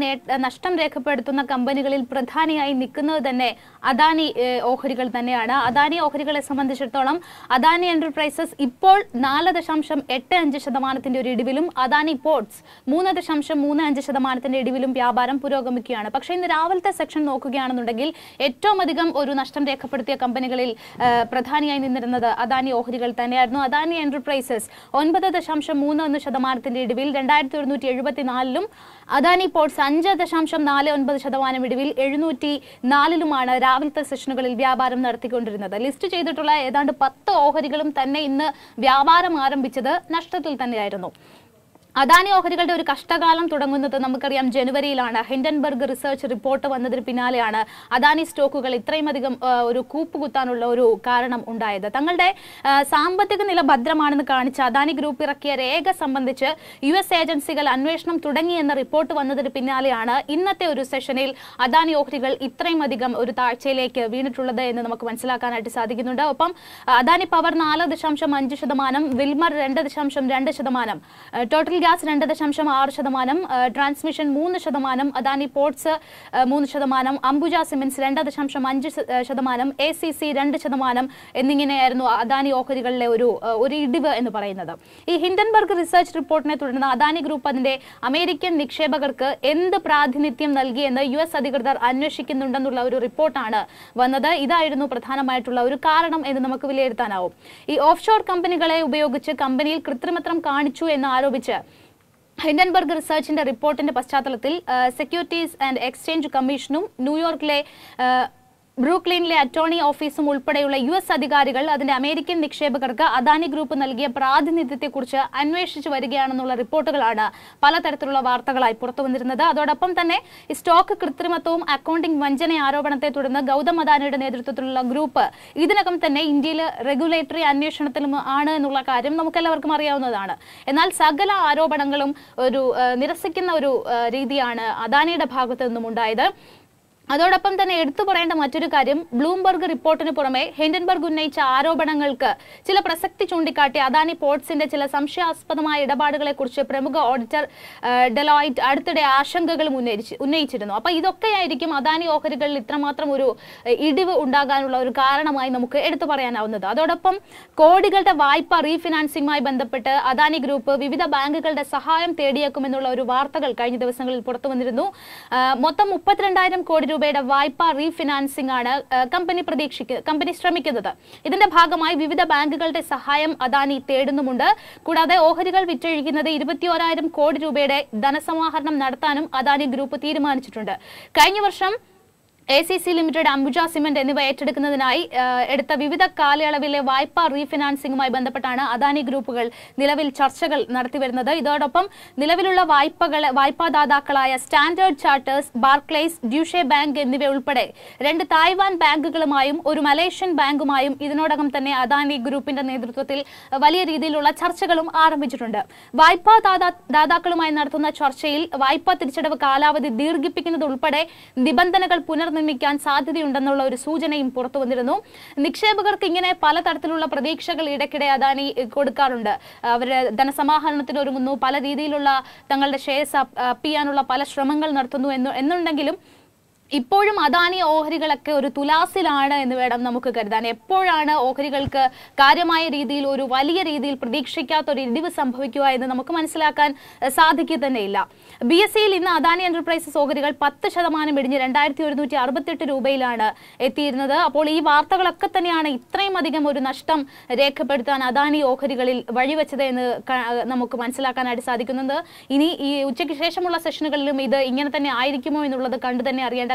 Nashtam Rekapatuna Company Pradhani Nikuna Dane Adani Ohrigal Daneada Adani Ohrigal Saman the Shatolam Adani Enterprises Ipol Nala the Shamsham Etta and Jeshadamanathan Redivillum Adani Ports Muna the Shamsham Muna and Jeshadamanathan Redivillum Piabaram Purogamikiana Paksha in the Ravalta section Nokugan and Dagil Eto Madigam or Nashtam Rekapatia Company Pradhani in another Adani Ohrigal Taneadno Adani Enterprises on Bada the Shamsham Muna and the Shadamanathan Redivil and died through Nutia Adani Port Sanja, the Shamsham Nale on Bashadawana Medivil, Edunuti, Nalilumana, Raval Session of Viabaram Narthikundrina. The list to Chay the Tula, Edan Patta, Ohariculum Tane in the Viabaram Aram Bichada, Nashtatil Tane, I don't know. Adani Ohrical Kastagalam Tudangunatha Namakariam, January Lana, Hindenburg Research Report of another Pinaliana, Adani Stokugal, Traimadigam Rukuputanulu, Karanam Undai, the Tangal Day, Sambatanilla Badraman and the Karnicha, Adani Group Irakia, Ega Sambandicha, US Agency Anveshnam Tudangi and the report of another Pinaliana, Innate Recessionil, Adani Ohrical, Itraimadigam Urutar Chile, Vinatula, and the Namakansila Kanatisadikunda Opam, Adani Power Nala, the Shamsham Anjishadamanam, Wilmer Render the Shamsham Render Shadamanam. Total gas render the Shamsham R Shadamanam, transmission moon Shadamanam, Adani Ports moon Shadamanam, Ambuja Cement render the Shamsham Shadamanam, ACC render Shadamanam, ending in air no Adani Okarigal Leuru, Uri Diva in the Paranada. E Hindenburg Research Report Natuna Adani Group and the American Nikshebagarka in the Pradhinithium Nalgi and the US Adigar Anushikin Nundanulauru report under one other Ida Idano Prathana Maitulauru Karanam and the Namakuviletanao. E offshore company Galay Beogucha company Kritrimatram Kanchu and Arobicha. Hindenburg Research in the report in the Paschatalatil, Securities and Exchange Commission, New York lay Brooklyn le attorney office mulpadayula US Adigarigal, the American Nikshebakarka, Adani Group and Algia Pradhinithe Kurcha, Anvesh Variganula reportalada, Palatartula Vartagalai, Porto and Rinada, Dodapantane, stock Kritrimatum, accounting Vanjane Arabanate to the Gauda Madana Nedrutula group, Idanakampane, India, regulatory Anvesh Natalma Ana Nulakarim, Namukala Mariana, and Al Sagala Arabangalum, Nirasakin Uru Ridiana, Adani Dapagatan Mundaida. അതോടൊപ്പം തന്നെ എടുത്തു പറയേണ്ട മറ്റൊരു കാര്യം Bloomberg റിപ്പോർട്ടിന് പുറമേ Hindenburg ഉന്നയിച്ച ആരോപണങ്ങൾക്ക് ചില പ്രസക്തി ചൂണ്ടിക്കാട്ടി അദാനി പോർട്സിന്റെ ചില സംശയാസ്പദമായ ഇടപാടുകളെക്കുറിച്ച് പ്രമുഖ ഓഡിറ്റർ ഡെലോയിറ്റ് അടുത്തിടെ ആശങ്കകൾ ഉന്നയിച്ചിരുന്നു. അപ്പോൾ ഇതൊക്കെയായിരിക്കും അദാനി ഓഹരികളിൽ ഇത്രമാത്രം ഒരു ഇടിവ് ഉണ്ടാകാനുള്ള ഒരു കാരണമായി നമുക്ക് എടുത്തു പറയാനാവുന്നത്. അതോടൊപ്പം കോടികളുടെ വായ്പ റീഫിനാൻസിംഗുമായി ബന്ധപ്പെട്ട് അദാനി ഗ്രൂപ്പ് വിവിധ ബാങ്കുകളുടെ സഹായം തേടിയേക്കുമെന്നുള്ള ഒരു വാർത്തകൾ കഴിഞ്ഞ ദിവസങ്ങളിൽ പുറത്തു വന്നിരുന്നു. മൊത്തം 32000 കോടി Viper refinancing company Pradikshik, company Stramikada. Isn't the Bhagamai, Vivida Bangal de Sahayam Adani Ted in the Munda, Kuda the Oharical Victory in the Irbathior item code Rubede, Danasamaharnam Nartanam, Adani Group of Thirman Chitunda. Kainiversham ACC Limited Ambuja Cement and the Etadkanai, Editha Vivida Kalia Villa Viper refinancing my Bandapatana, Adani Group, Nilavil Churchagal, Narthivanada, Idopam, Nilavilla Vipa Dadakalaya, Standard Charters, Barclays, Deutsche Bank and the Vulpade. Rent Taiwan Bank Galamayum, or Malaysian Bank Mayum, Idanodakamtane, Adani Group in the Nedrutil, Valiri Lula Churchagalum are Michunda. Vipa Dadakaluma Narthuna Churchill, Vipa Trichadakala with the Dirgi Pick in the Dulpade, Dibantanakal Puner. Mikan Sadi Undanolo, Sujana Importo Nirano, Nikshebagar King and a Palatartula Pradikshakal Edekade Adani Kodkarunda, Danasamahanaturu, Paladidilula, Tangal Shes, Pianula Palastramangal Nartunu and Nundangilum. ഇപ്പോഴും അദാനി ഓഹരികളൊക്കെ ഒരു തുലാസിലാണ് എന്ന് വേണം നമുക്ക് കരുതാൻ. എപ്പോഴാണ് ഓഹരികൾക്ക് കാര്യമായ രീതിയിൽ ഒരു വലിയ രീതിയിൽ പ്രതീക്ഷിക്കാത്ത ഒരു ഇടിവ് സംഭവിക്കുക എന്ന് നമുക്ക് മനസ്സിലാക്കാൻ സാധിക്കുക തന്നെയില്ല. ബിഎസ്ഇയിൽ ഇന്ന് അദാനി എന്റർപ്രൈസസ് ഓഹരികൾ 10% ഇടിഞ്ഞ് 2168 രൂപയിലാണ് എത്തിയിരുന്നത്. അപ്പോൾ ഈ വാർത്തകളൊക്കെ തന്നെയാണ് ഇത്രയും അധികം ഒരു നഷ്ടം രേഖപ്പെടുത്താൻ അദാനി ഓഹരികളിൽ വഴിവെച്ചത് എന്ന് നമുക്ക് മനസ്സിലാക്കാനായിട്ട് സാധിക്കുന്നുണ്ട്. ഇനി ഈ ഉച്ചയ്ക്ക് ശേഷമുള്ള സെഷനുകളിലും ഇത് ഇങ്ങനെ തന്നെ ആയിരിക്കുമോ എന്നുള്ളത് കണ്ടു തന്നെ അറിയേണ്ട